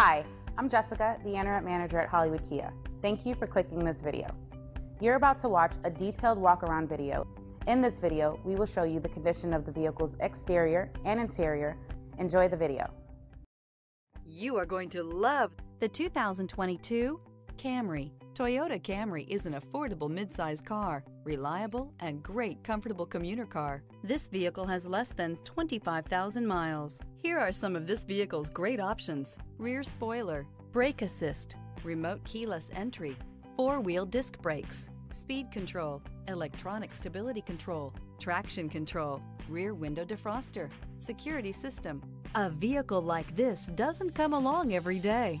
Hi, I'm Jessica, the Interim Manager at Hollywood Kia. Thank you for clicking this video. You're about to watch a detailed walk-around video. In this video, we will show you the condition of the vehicle's exterior and interior. Enjoy the video. You are going to love the 2022 Camry. Toyota Camry is an affordable midsize car, reliable and great comfortable commuter car. This vehicle has less than 25,000 miles. Here are some of this vehicle's great options: rear spoiler, brake assist, remote keyless entry, four-wheel disc brakes, speed control, electronic stability control, traction control, rear window defroster, security system. A vehicle like this doesn't come along every day.